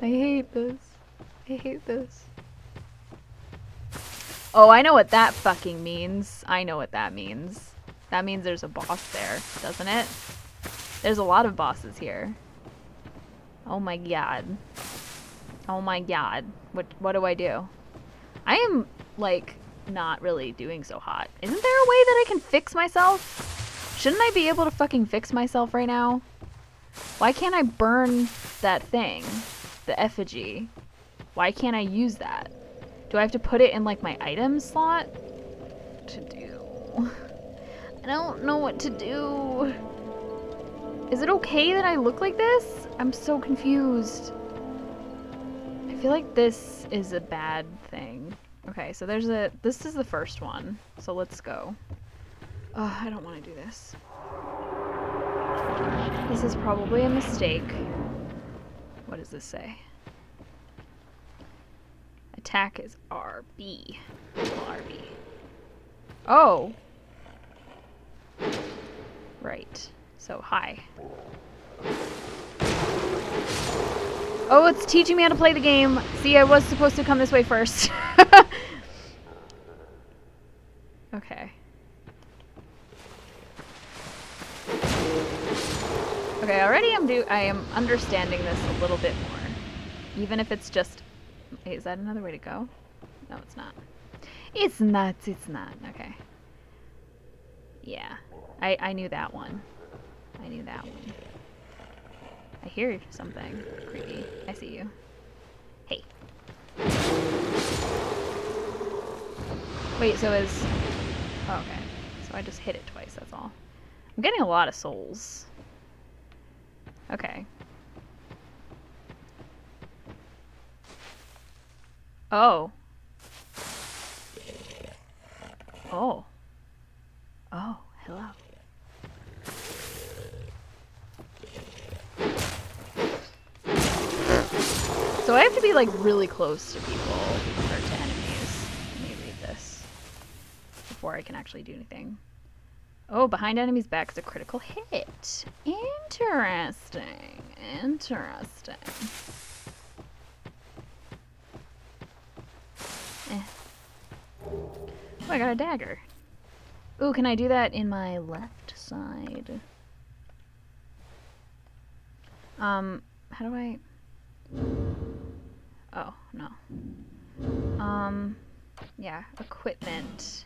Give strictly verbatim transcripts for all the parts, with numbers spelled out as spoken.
I hate this. I hate this. Oh, I know what that fucking means. I know what that means. That means there's a boss there, doesn't it? There's a lot of bosses here. Oh my god. Oh my god. What what do I do? I am, like, not really doing so hot. Isn't there a way that I can fix myself? Shouldn't I be able to fucking fix myself right now? Why can't I burn that thing? The effigy. Why can't I use that? Do I have to put it in, like, my item slot? What to do? I don't know what to do. Is it okay that I look like this? I'm so confused. I feel like this is a bad thing. Okay, so there's a- this is the first one. So let's go. Ugh, I don't want to do this. This is probably a mistake. What does this say? Attack is R B. R B. Oh! Right. So, hi. Oh, it's teaching me how to play the game. See, I was supposed to come this way first. Okay. Okay, already I'm do- I am understanding this a little bit more. Even if it's just- Wait, is that another way to go? No, it's not. It's not, it's not. Okay. Yeah. I, I knew that one. I knew that one. I hear something creepy. I see you. Hey. Wait, so is... Oh, okay. So I just hit it twice, that's all. I'm getting a lot of souls. Okay. Oh. Oh. Oh, hello. So I have to be, like, really close to people, or to enemies. Let me read this before I can actually do anything. Oh, behind enemies' back is a critical hit. Interesting. Interesting. Eh. Oh, I got a dagger. Ooh, can I do that in my left side? Um, how do I... Oh, no. Um, yeah, equipment.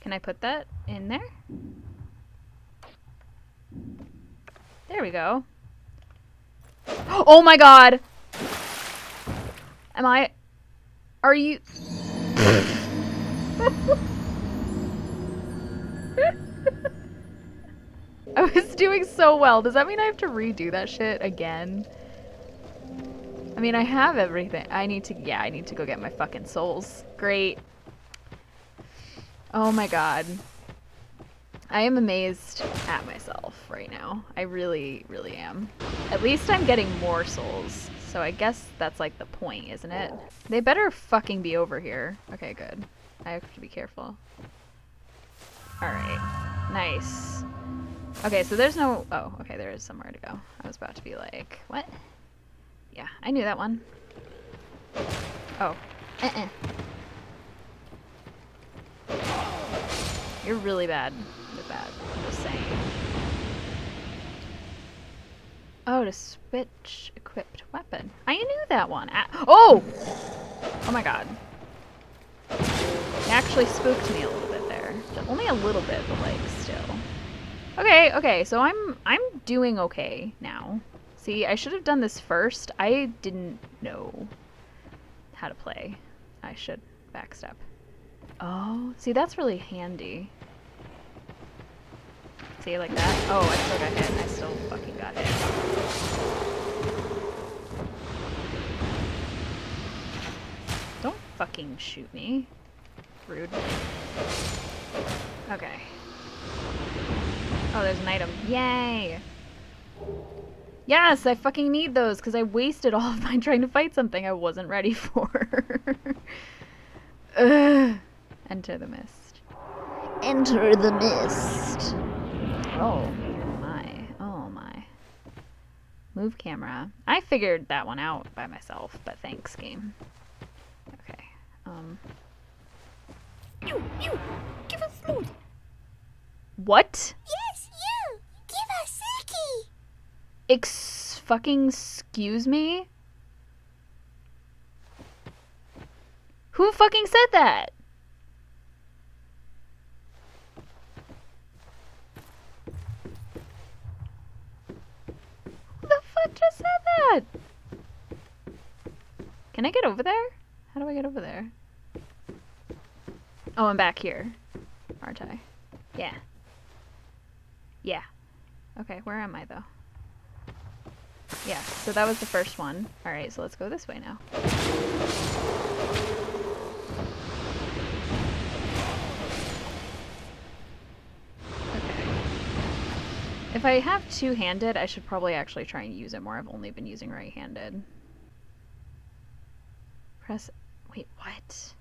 Can I put that in there? There we go. Oh my god! Am I... Are you... I was doing so well. Does that mean I have to redo that shit again? I mean, I have everything. I need to- yeah, I need to go get my fucking souls. Great. Oh my god. I am amazed at myself right now. I really, really am. At least I'm getting more souls. So I guess that's like the point, isn't it? They better fucking be over here. Okay, good. I have to be careful. Alright. Nice. Okay, so there's no... Oh, okay, there is somewhere to go. I was about to be like, what? Yeah, I knew that one. Oh. Uh-uh. You're really bad with that. I'm just saying. Oh, to switch equipped weapon. I knew that one. I oh! Oh my god. It actually spooked me a little bit there. Only a little bit, but like, still. Okay, okay, so I'm I'm doing okay now. See, I should have done this first. I didn't know how to play. I should backstep. Oh, see, that's really handy. See, like that? Oh, I still got hit, and I still fucking got hit. Don't fucking shoot me. Rude. Okay. Oh, there's an item. Yay! Yes, I fucking need those, because I wasted all of mine trying to fight something I wasn't ready for. Ugh. Enter the mist. Enter the mist! Oh, my. Oh, Move camera. I figured that one out by myself, but thanks, game. Okay. Um. You, you, give us smoothie. What? Yes, you, give us Suki. Ex fucking excuse me. Who fucking said that? Who the fuck just said that? Can I get over there? How do I get over there? Oh, I'm back here, aren't I? Yeah. Yeah. Okay, where am I, though? Yeah, so that was the first one. Alright, so let's go this way now. If I have two-handed, I should probably actually try and use it more. I've only been using right-handed. Press... wait, what?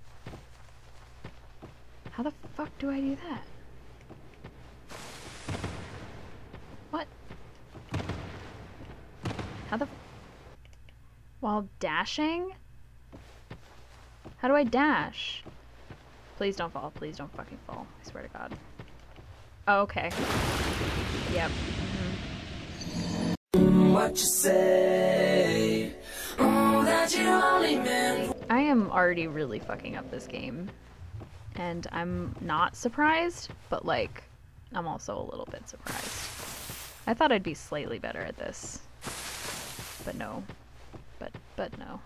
How the fuck do I do that? What? How the... while dashing? How do I dash? Please don't fall. Please don't fucking fall. I swear to God. Oh, okay. Yep. Mm-hmm. What you say? Oh, that you only meant. I am already really fucking up this game. And I'm not surprised, but like, I'm also a little bit surprised. I thought I'd be slightly better at this. But no. But, but no.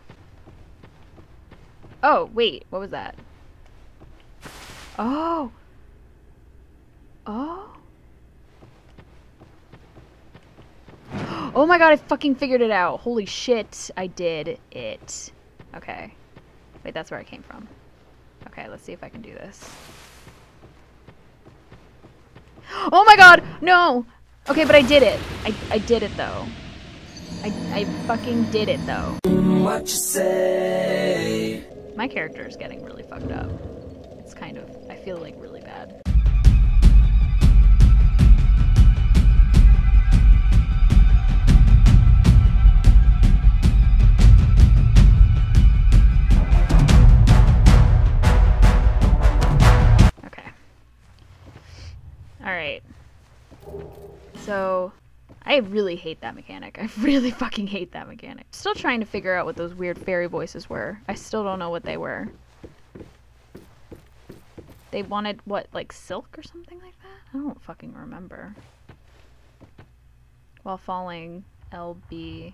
Oh, wait, what was that? Oh! Oh. Oh my god, I fucking figured it out. Holy shit, I did it. Okay. Wait, that's where I came from. Okay, let's see if I can do this. Oh my god, no! Okay, but I did it. I, I did it, though. I, I fucking did it, though. What you say? My character is getting really fucked up. It's kind of, I feel like really bad. Alright, so I really hate that mechanic. I really fucking hate that mechanic. Still trying to figure out what those weird fairy voices were. I still don't know what they were. They wanted, what, like silk or something like that? I don't fucking remember. While falling, L B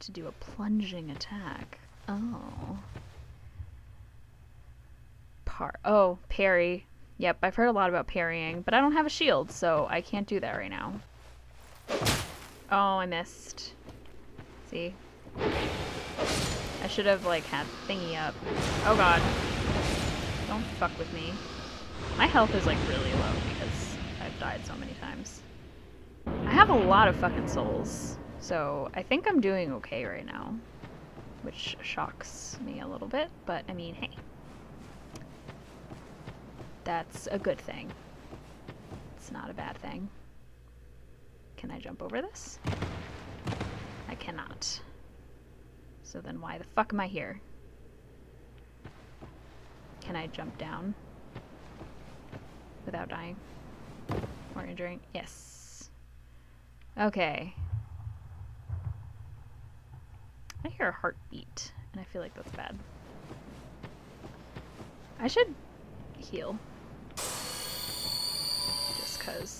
to do a plunging attack. Oh. Par- oh, parry. Yep, I've heard a lot about parrying, but I don't have a shield, so I can't do that right now. Oh, I missed. See? I should have, like, had thingy up. Oh god. Don't fuck with me. My health is, like, really low because I've died so many times. I have a lot of fucking souls, so I think I'm doing okay right now. Which shocks me a little bit, but, I mean, hey. That's a good thing. It's not a bad thing. Can I jump over this? I cannot. So then why the fuck am I here? Can I jump down? Without dying? Or injuring? Yes. Okay. I hear a heartbeat, and I feel like that's bad. I should heal. Just cause.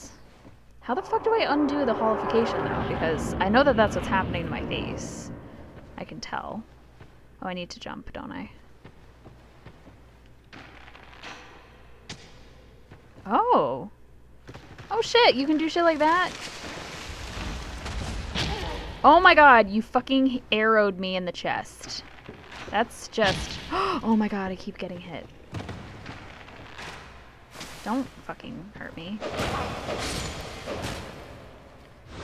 How the fuck do I undo the holification though? Because I know that that's what's happening to my face. I can tell. Oh, I need to jump, don't I? Oh! Oh shit, you can do shit like that? Oh my god, you fucking arrowed me in the chest. That's just... oh my god, I keep getting hit. Don't fucking hurt me.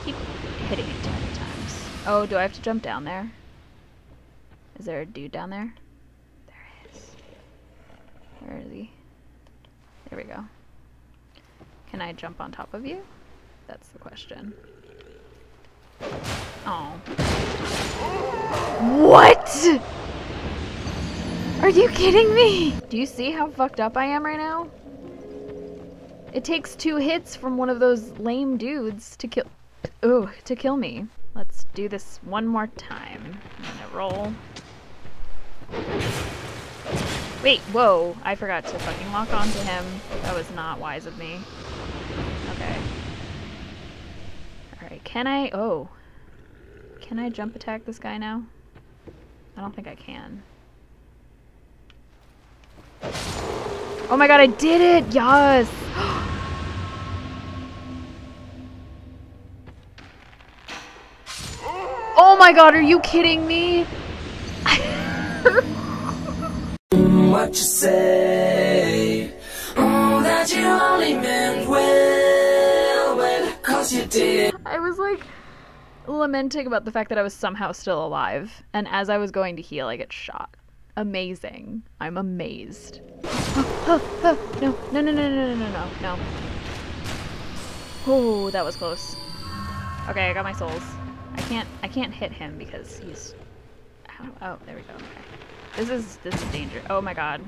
Keep hitting it too many times. Oh, do I have to jump down there? Is there a dude down there? There is. Where is he? There we go. Can I jump on top of you? That's the question. Oh. What? Are you kidding me? Do you see how fucked up I am right now? It takes two hits from one of those lame dudes to kill- Ooh, to kill me. Let's do this one more time. I'm gonna roll. Wait, whoa! I forgot to fucking lock onto him. That was not wise of me. Okay. Alright, can I- oh. Can I jump attack this guy now? I don't think I can. Oh my god, I did it! Yes! Oh my god, are you kidding me? What you say? Oh, that you only meant well, well, cause you did. I was like lamenting about the fact that I was somehow still alive, and as I was going to heal, I get shot. Amazing. I'm amazed. Oh, oh, oh. No, no, no, no, no, no, no, no. Oh, that was close. Okay, I got my souls. I can't. I can't hit him because he's. Oh, there we go. Okay. This is this is dangerous. Oh my god.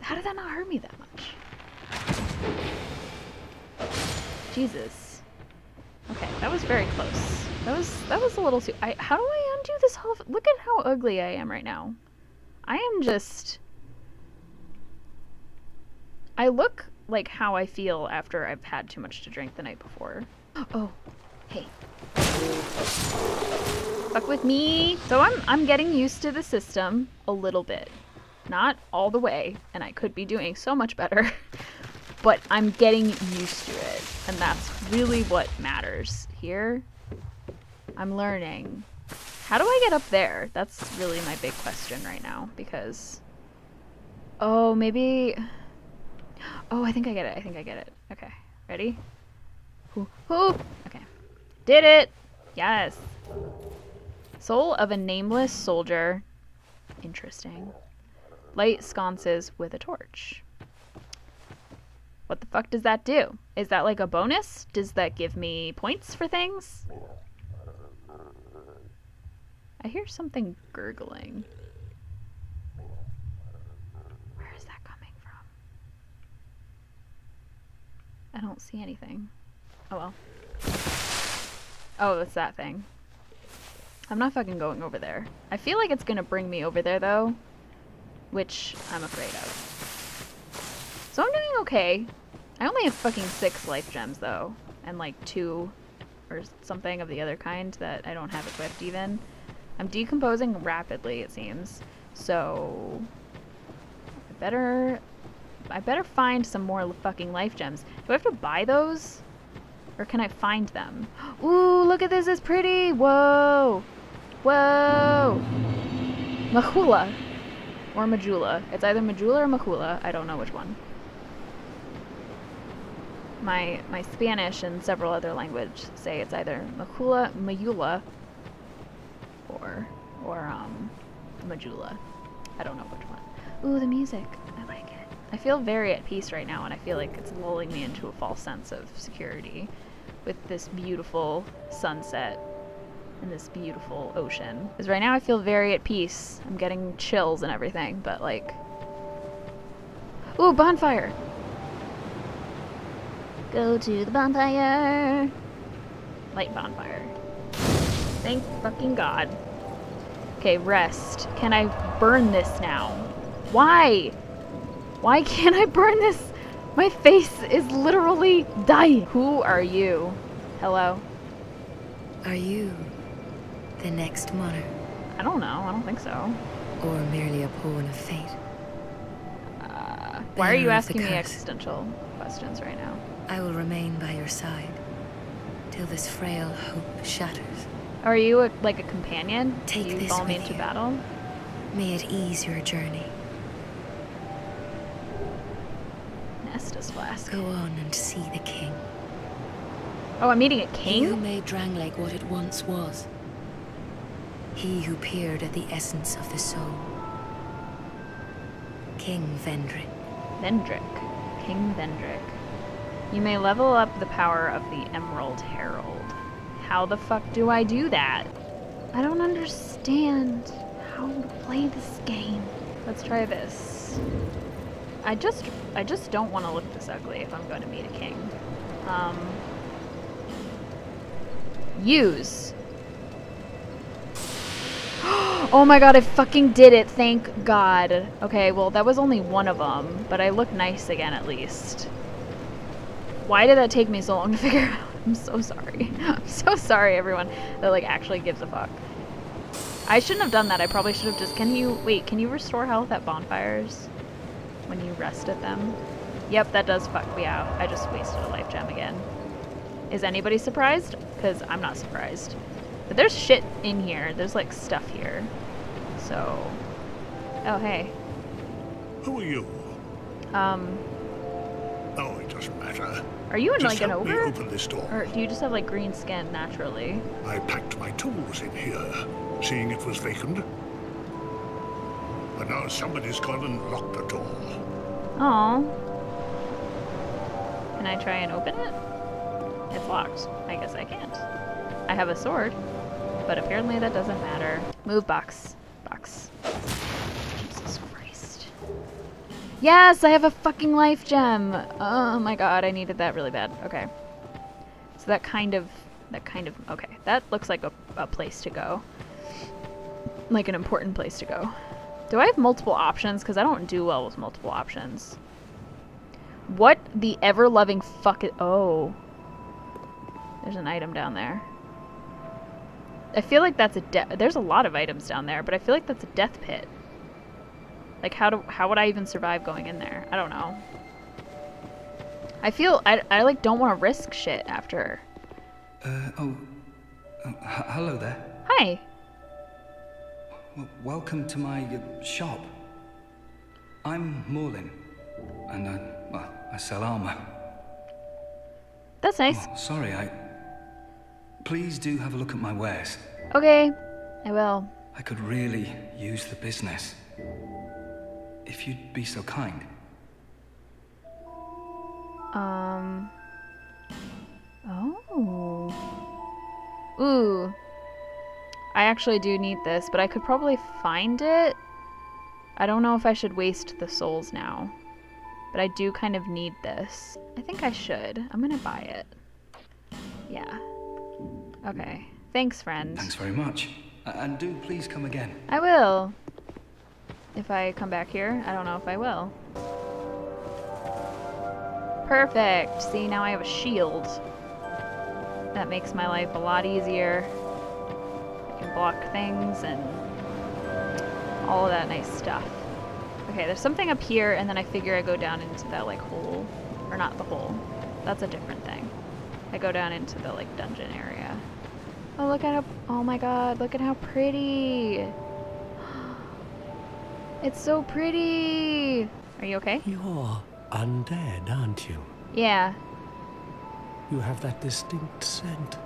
How did that not hurt me that much? Jesus. Okay, that was very close. That was that was a little too. I how do I undo this whole? Look at how ugly I am right now. I am just. I look like how I feel after I've had too much to drink the night before. Oh, hey. Fuck with me. So I'm I'm getting used to the system a little bit. Not all the way, and I could be doing so much better. But I'm getting used to it, and that's really what matters here. I'm learning. How do I get up there? That's really my big question right now, because oh, maybe oh, I think I get it. I think I get it. Okay. Ready? Ooh, ooh. Okay. Did it! Yes! Soul of a nameless soldier. Interesting. Light sconces with a torch. What the fuck does that do? Is that like a bonus? Does that give me points for things? I hear something gurgling. Where is that coming from? I don't see anything. Oh well. Oh, it's that thing. I'm not fucking going over there. I feel like it's gonna bring me over there, though. Which I'm afraid of. So I'm doing okay. I only have fucking six life gems, though. And like two or something of the other kind that I don't have equipped, even. I'm decomposing rapidly, it seems. So I better... I better find some more fucking life gems. Do I have to buy those? Or can I find them? Ooh, look at this, it's pretty! Whoa! Whoa! Majula. Or Majula. It's either Majula or Majula. I don't know which one. My my Spanish and several other languages say it's either Majula, Majula, or, or um, Majula. I don't know which one. Ooh, the music. I like it. I feel very at peace right now, and I feel like it's lulling me into a false sense of security with this beautiful sunset and this beautiful ocean. Because right now I feel very at peace. I'm getting chills and everything, but like... Ooh, bonfire! Go to the bonfire! Light bonfire. Thank fucking god. Okay, rest. Can I burn this now? Why? Why can't I burn this? My face is literally dying. Who are you? Hello? Are you the next monarch? I don't know. I don't think so. Or merely a pawn of fate? Uh, why are you asking me existential questions right now? I will remain by your side till this frail hope shatters. Are you a, like a companion? Take this with you. Follow me into battle? May it ease your journey. Flask. Go on and see the king. Oh, I'm meeting a king? He who made Drangleic what it once was. He who peered at the essence of the soul. King Vendrick. Vendrick. King Vendrick. You may level up the power of the Emerald Herald. How the fuck do I do that? I don't understand how to play this game. Let's try this. I just, I just don't want to look this ugly if I'm going to meet a king. Um, use. Oh my god, I fucking did it, thank god. Okay, well, that was only one of them, but I look nice again at least. Why did that take me so long to figure out? I'm so sorry. I'm so sorry, everyone, that, like, actually gives a fuck. I shouldn't have done that. I probably should have just... Can you... Wait, can you restore health at bonfires when you rest at them? Yep, that does fuck me out. I just wasted a life gem again. Is anybody surprised? Because I'm not surprised. But there's shit in here. There's, like, stuff here. So... Oh, hey. Who are you? Um... Oh, it doesn't matter. Are you in, just like, an over? Open this door. Or do you just have, like, green skin naturally? I packed my tools in here, seeing it was vacant. But now somebody's gone and locked the door. Aww. Can I try and open it? It's locked. I guess I can't. I have a sword, but apparently that doesn't matter. Move box. Box. Jesus Christ. Yes, I have a fucking life gem! Oh my god, I needed that really bad. Okay. So that kind of... That kind of... Okay, that looks like a, a place to go. Like an important place to go. Do I have multiple options? Because I don't do well with multiple options. What the ever-loving fuck it... Oh. There's an item down there. I feel like that's a de- There's a lot of items down there, but I feel like that's a death pit. Like, how do- how would I even survive going in there? I don't know. I feel- I, I like, don't want to risk shit after. Uh, oh. oh h hello there. Hi. W welcome to my uh, shop. I'm Morlin, and I- well, I sell armor. That's nice. Oh, sorry, I- Please do have a look at my wares. Okay, I will. I could really use the business. If you'd be so kind. Um. Oh. Ooh. I actually do need this, but I could probably find it. I don't know if I should waste the souls now. But I do kind of need this. I think I should. I'm gonna buy it. Yeah. Okay. Thanks, friend. Thanks very much. And do please come again. I will. If I come back here, I don't know if I will. Perfect. See, now I have a shield. That makes my life a lot easier. I can block things and all of that nice stuff. Okay, there's something up here, and then I figure I go down into that, like, hole. Or not the hole. That's a different thing. I go down into the, like, dungeon area. Oh, look at how... Oh my god, look at how pretty! It's so pretty! Are you okay? You're undead, aren't you? Yeah. You have that distinct scent.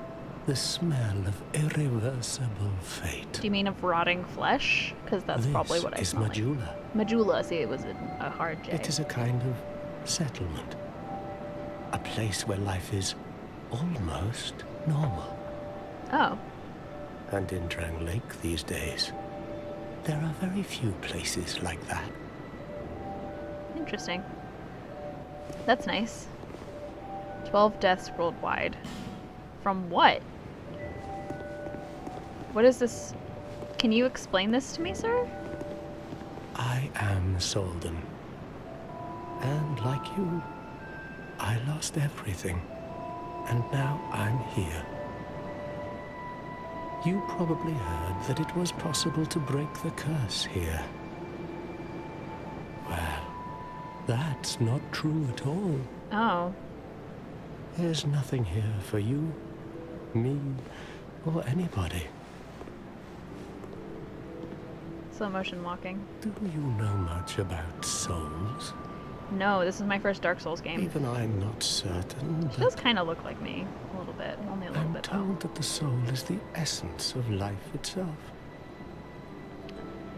The smell of irreversible fate. Do you mean of rotting flesh? Because that's this probably what I smell like. This is Majula. Majula, see, it was a, a hard J. It is a kind of settlement. A place where life is almost normal. Oh. And in Drangleic these days, there are very few places like that. Interesting. That's nice. Twelve deaths worldwide. From what? What is this? Can you explain this to me, sir? I am Solden. And like you, I lost everything. And now I'm here. You probably heard that it was possible to break the curse here. Well, that's not true at all. Oh. There's nothing here for you, me, or anybody. Slow motion walking. Do you know much about souls? No, this is my first Dark Souls game. Even I'm not certain. She does kind of look like me, a little bit, only a little I'm bit. I'm told though. that the soul is the essence of life itself.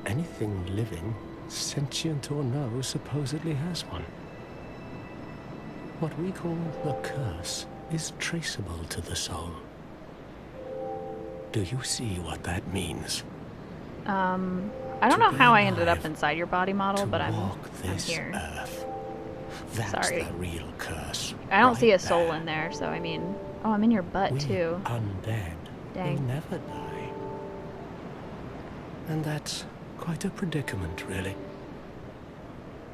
Anything living, sentient or no, supposedly has one. What we call the curse is traceable to the soul. Do you see what that means? Um, I don't know how I ended up inside your body model, but I'm, I'm here. Earth. That's Sorry. The real curse. I don't right see a soul there. in there, so I mean... Oh, I'm in your butt, we too. Undead. Dang. Will never die. And that's quite a predicament, really.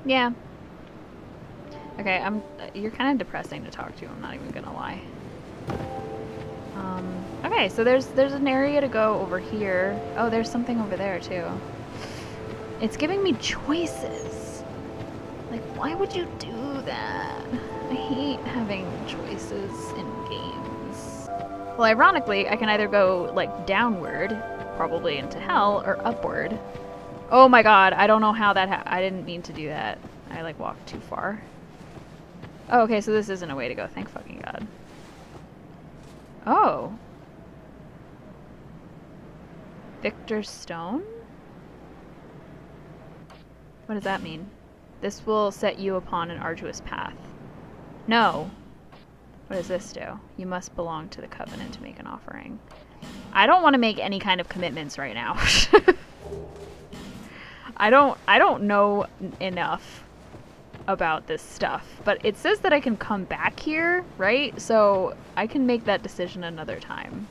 Yeah. Okay, I'm... You're kind of depressing to talk to, I'm not even gonna lie. Um, okay, so there's there's an area to go over here. Oh, there's something over there, too. It's giving me choices. Like, why would you do that? I hate having choices in games. Well, ironically, I can either go, like, downward, probably into hell, or upward. Oh my god, I don't know how that ha- I didn't mean to do that. I, like, walked too far. Oh, okay, so this isn't a way to go, thank fucking god. Oh. Victor Stone? What does that mean? This will set you upon an arduous path. No. What does this do? You must belong to the covenant to make an offering. I don't want to make any kind of commitments right now. I don't I don't know enough about this stuff, but it says that I can come back here, right? So I can make that decision another time.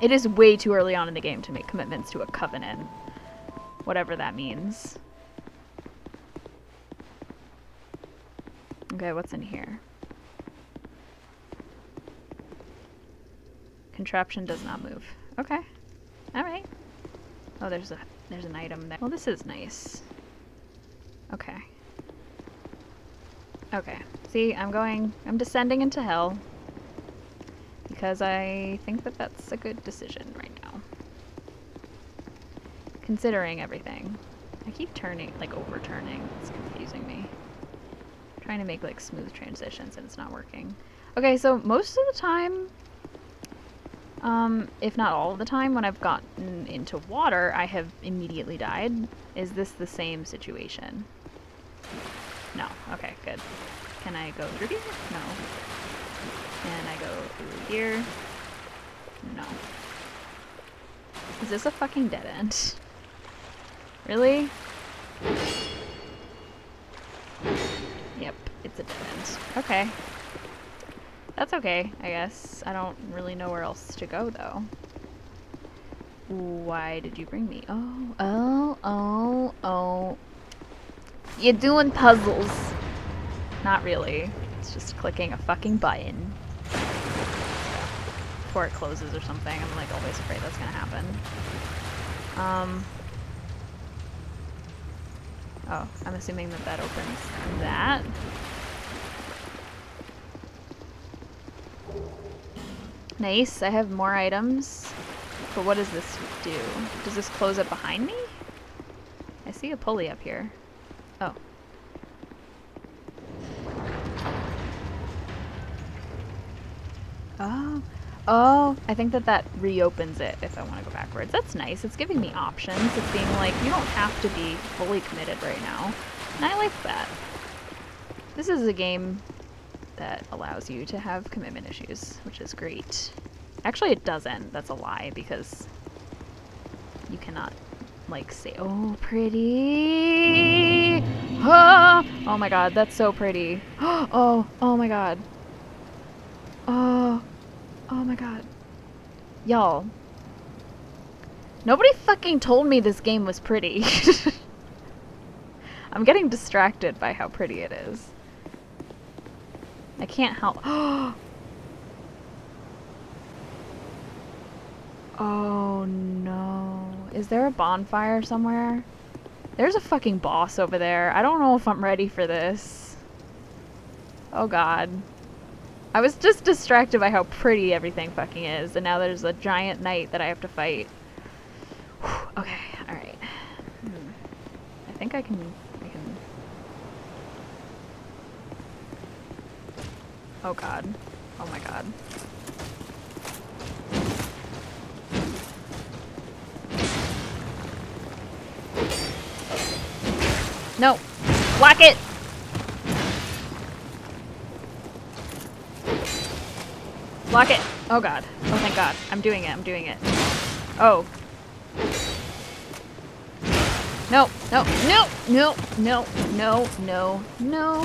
It is way too early on in the game to make commitments to a covenant, whatever that means. Okay, what's in here? Contraption does not move. Okay, all right. Oh, there's a there's an item there. Well, this is nice. Okay. Okay, see, I'm going, I'm descending into hell, because I think that that's a good decision right now, considering everything. I keep turning, like overturning, it's confusing me. I'm trying to make like smooth transitions and it's not working. Okay, so most of the time, um, if not all of the time, when I've gotten into water, I have immediately died. Is this the same situation? No. Okay, good. Can I go through here? No. Can I go through here? No. Is this a fucking dead end? Really? Yep, it's a dead end. Okay. That's okay, I guess. I don't really know where else to go, though. Why did you bring me? Oh, oh, oh, oh. You're doing puzzles. Not really. It's just clicking a fucking button. Before it closes or something. I'm like always afraid that's gonna happen. Um. Oh, I'm assuming that that opens that. Nice, I have more items. But what does this do? Does this close it behind me? I see a pulley up here. Oh. Oh. Oh, I think that that reopens it if I want to go backwards. That's nice. It's giving me options. It's being like, you don't have to be fully committed right now. And I like that. This is a game that allows you to have commitment issues, which is great. Actually, it doesn't. That's a lie, because you cannot... like say, oh, pretty. Oh, oh my god, that's so pretty. Oh, oh my god. Oh, oh my god. Y'all. Nobody fucking told me this game was pretty. I'm getting distracted by how pretty it is. I can't help. Oh no. Is there a bonfire somewhere? There's a fucking boss over there. I don't know if I'm ready for this. Oh god. I was just distracted by how pretty everything fucking is, and now there's a giant knight that I have to fight. Whew, okay, alright. Hmm. I think I can... I can... Oh god. Oh my god. No! Whack it! Block it! Oh god. Oh thank god. I'm doing it. I'm doing it. Oh. No. No. No. No. No. No. No. No.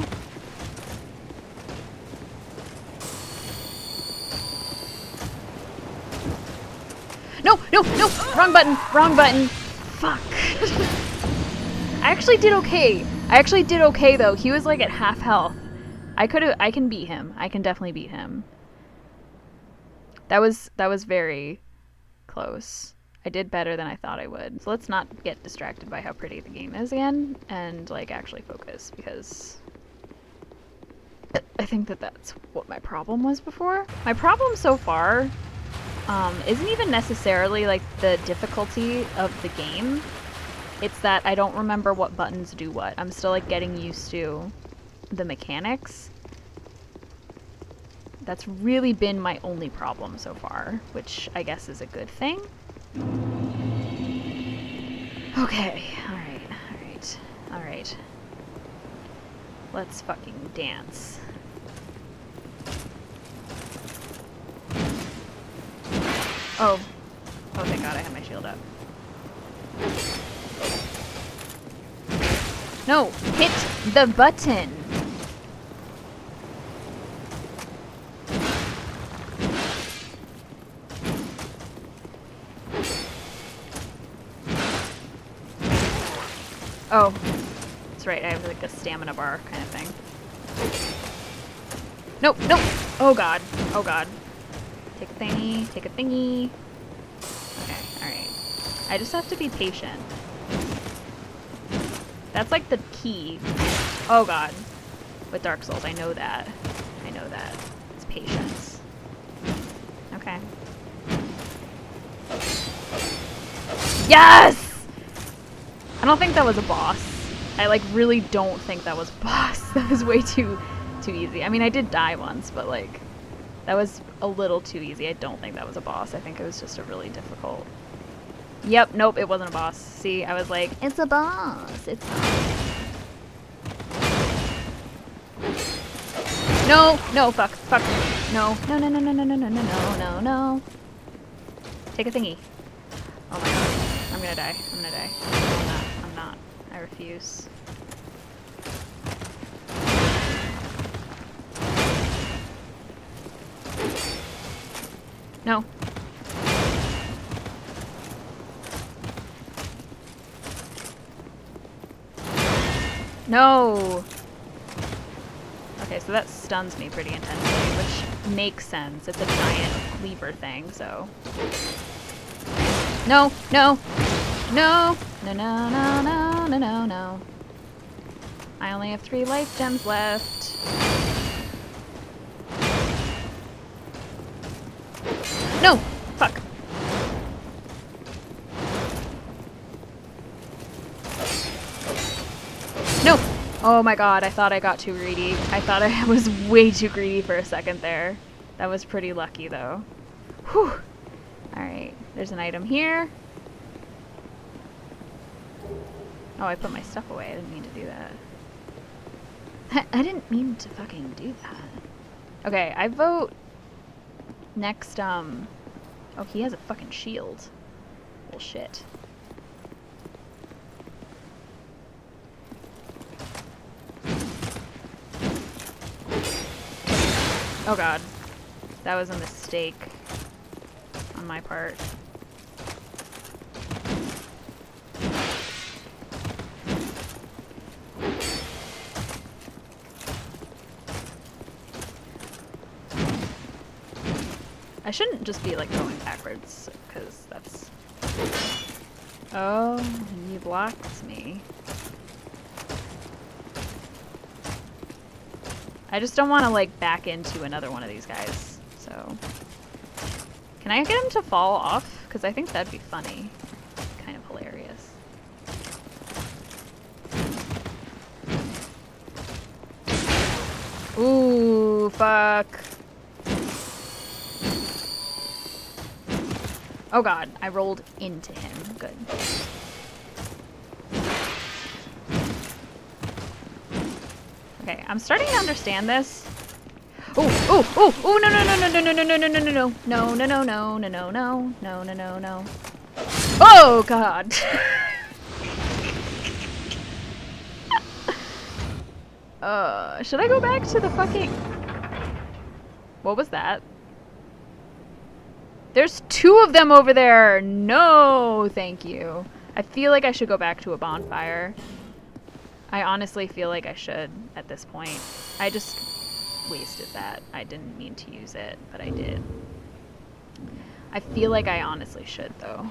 No. No. No. Wrong button. Wrong button. Fuck. I actually did okay. I actually did okay though. He was like at half health. I could have. I can beat him. I can definitely beat him. That was that was very close. I did better than I thought I would. So let's not get distracted by how pretty the game is again, and like actually focus, because I think that that's what my problem was before. My problem so far um, isn't even necessarily like the difficulty of the game. It's that I don't remember what buttons do what. I'm still like getting used to the mechanics. That's really been my only problem so far, which I guess is a good thing. Okay, alright, alright, alright. Let's fucking dance. Oh. Oh, thank god I had my shield up. No! Hit the button! Oh, that's right, I have like a stamina bar kind of thing. No, no! Oh god, oh god. Take a thingy, take a thingy. Okay, alright. I just have to be patient. That's like the key. Oh god. With Dark Souls, I know that. I know that. It's patience. Okay. Yes! I don't think that was a boss. I like really don't think that was a boss. That was way too too easy. I mean, I did die once, but like that was a little too easy. I don't think that was a boss. I think it was just a really difficult. Yep, nope, it wasn't a boss. See, I was like, it's a boss. It's No, no, fuck, fuck. No. No, no, no, no, no, no, no, no, no, no, no. Take a thingy. Oh my god. I'm gonna die. I'm gonna die. I refuse. No. No! Okay, so that stuns me pretty intensely, which makes sense. It's a giant cleaver thing, so... No! No! No! No, no, no, no, no, no, no. I only have three life gems left. No! Fuck. No! Oh my god, I thought I got too greedy. I thought I was way too greedy for a second there. That was pretty lucky, though. Whew. Alright, there's an item here. Oh, I put my stuff away. I didn't mean to do that. I didn't mean to fucking do that. Okay, I vote next, um... Oh, he has a fucking shield. Bullshit. Oh god. That was a mistake on my part. I shouldn't just be like going backwards, because that's... Oh, he blocked me. I just don't want to like back into another one of these guys, so... Can I get him to fall off? Because I think that'd be funny. Kind of hilarious. Ooh, fuck. Oh god, I rolled into him. Good. Okay, I'm starting to understand this. Oh! Oh, oh, oh, no, no, no, no, no, no, no, no, no, no, no, no, no, no, no, no, no, no, no, no, no, no. Oh, God. Uh, should I go back to the fucking... What was that? There's two of them over there! No, thank you. I feel like I should go back to a bonfire. I honestly feel like I should at this point. I just wasted that. I didn't mean to use it, but I did. I feel like I honestly should, though.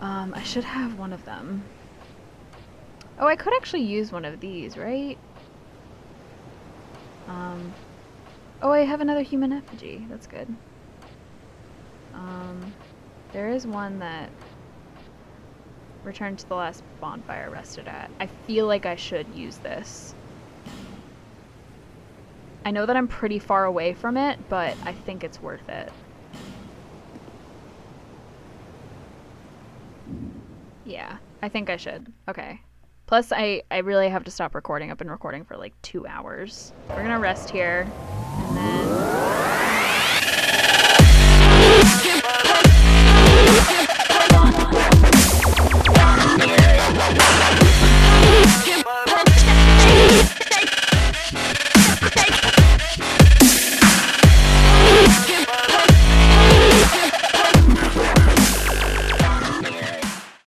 Um, I should have one of them. Oh, I could actually use one of these, right? Um... Oh, I have another human effigy. That's good. Um, there is one that returned to the last bonfire rested at. I feel like I should use this. I know that I'm pretty far away from it, but I think it's worth it. Yeah, I think I should. Okay. Plus, I, I really have to stop recording. I've been recording for like two hours. We're gonna rest here. And then